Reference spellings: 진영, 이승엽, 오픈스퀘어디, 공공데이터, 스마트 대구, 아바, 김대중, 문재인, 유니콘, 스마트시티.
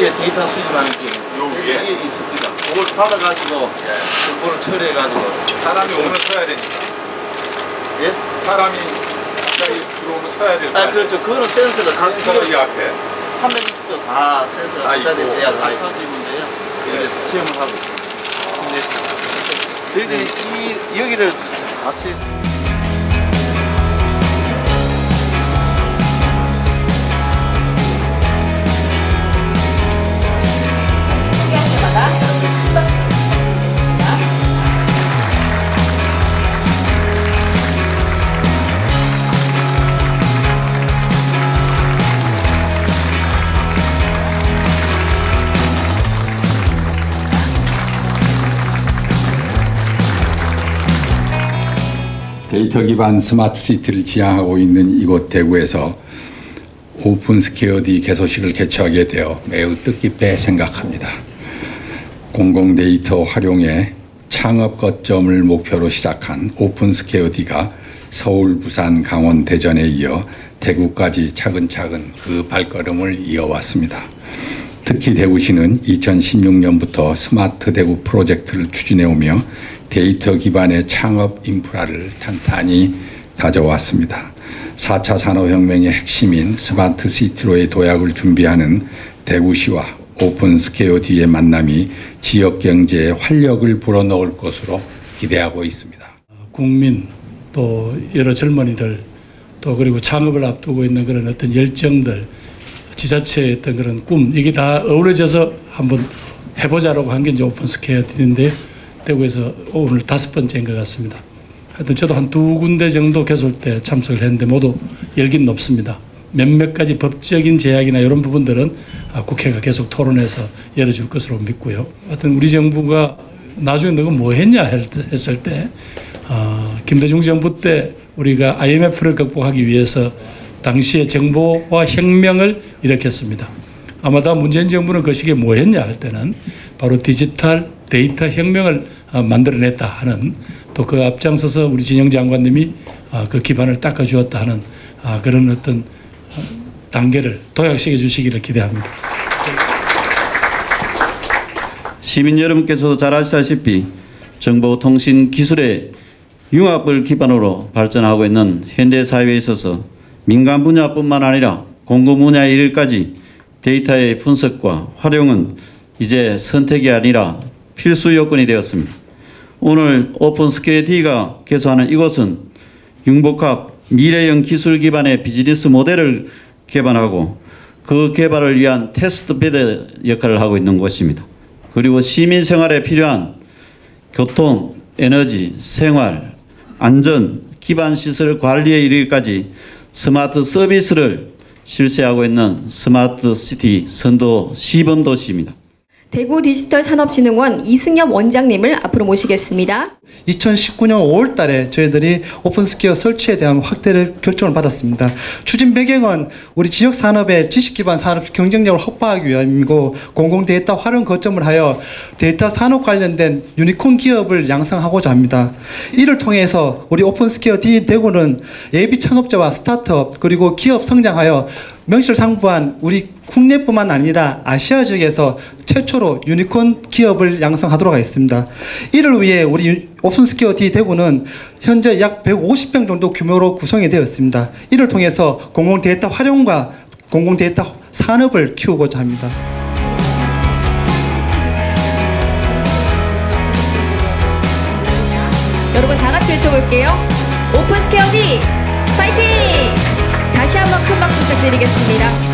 위에 데이터 수집하는 게 여기에 있습니다. 그걸 받아가지고 정보를 처리해가지고 사람이 오면 서야 되니까. 예? 사람이 들어오면 서야 되니까. 아 그렇죠. 그거는 센서가 각각 이 앞에 360도 다 센서가 부착돼야 라이트인데요. 그래서 체험을 하고 있습니다. 저희들이 이 여기를 같이. 데이터 기반 스마트 시티를 지향하고 있는 이곳 대구에서 오픈스퀘어디 개소식을 개최하게 되어 매우 뜻깊게 생각합니다. 공공 데이터 활용의 창업 거점을 목표로 시작한 오픈스퀘어디가 서울, 부산, 강원, 대전에 이어 대구까지 차근차근 그 발걸음을 이어왔습니다. 특히 대구시는 2016년부터 스마트 대구 프로젝트를 추진해오며 데이터 기반의 창업 인프라를 탄탄히 다져왔습니다. 4차 산업혁명의 핵심인 스마트 시티로의 도약을 준비하는 대구시와 오픈스퀘어디의 만남이 지역경제에 활력을 불어넣을 것으로 기대하고 있습니다. 국민 또 여러 젊은이들 또 그리고 창업을 앞두고 있는 그런 어떤 열정들 지자체의 어떤 그런 꿈, 이게 다 어우러져서 한번 해보자라고 한 게 이제 오픈스퀘어디인데 대구에서 오늘 5번째인 것 같습니다. 하여튼 저도 한 2군데 정도 개설 때 참석을 했는데 모두 열기는 높습니다. 몇몇 가지 법적인 제약이나 이런 부분들은 국회가 계속 토론해서 열어줄 것으로 믿고요. 하여튼 우리 정부가 나중에 너가 뭐 했냐 했을 때 김대중 정부 때 우리가 IMF를 극복하기 위해서 당시에 정보화 혁명을 일으켰습니다. 아마도 문재인 정부는 그 시기에 뭐 했냐 할 때는 바로 디지털 데이터 혁명을 만들어냈다 하는, 또 그 앞장서서 우리 진영 장관님이 그 기반을 닦아주었다 하는 그런 어떤 단계를 도약시켜 주시기를 기대합니다. 시민 여러분께서도 잘 아시다시피 정보통신기술의 융합을 기반으로 발전하고 있는 현대사회에 있어서 민간 분야뿐만 아니라 공공 분야의 일까지 데이터의 분석과 활용은 이제 선택이 아니라 필수 요건이 되었습니다. 오늘 오픈스퀘어디가 개소하는 이곳은 융복합 미래형 기술 기반의 비즈니스 모델을 개발하고 그 개발을 위한 테스트베드 역할을 하고 있는 곳입니다. 그리고 시민 생활에 필요한 교통, 에너지, 생활, 안전, 기반시설 관리의 일까지 스마트 서비스를 실시하고 있는 스마트 시티 선도 시범도시입니다. 대구 디지털산업진흥원 이승엽 원장님을 앞으로 모시겠습니다. 2019년 5월 달에 저희들이 오픈스퀘어 설치에 대한 확대를 결정을 받았습니다. 추진 배경은 우리 지역산업의 지식기반 산업 경쟁력을 확보하기 위함이고, 공공데이터 활용 거점을 하여 데이터 산업 관련된 유니콘 기업을 양성하고자 합니다. 이를 통해서 우리 오픈스퀘어디 대구는 예비 창업자와 스타트업 그리고 기업 성장하여 명실상부한 우리 국내뿐만 아니라 아시아 지역에서 최초로 유니콘 기업을 양성하도록 하겠습니다. 이를 위해 우리 오픈스퀘어디 대구는 현재 약 150평 정도 규모로 구성이 되었습니다. 이를 통해서 공공 데이터 활용과 공공 데이터 산업을 키우고자 합니다. 여러분 다 같이 외쳐볼게요. 오픈스퀘어디 파이팅! 다시 한번 큰 박수 부탁드리겠습니다.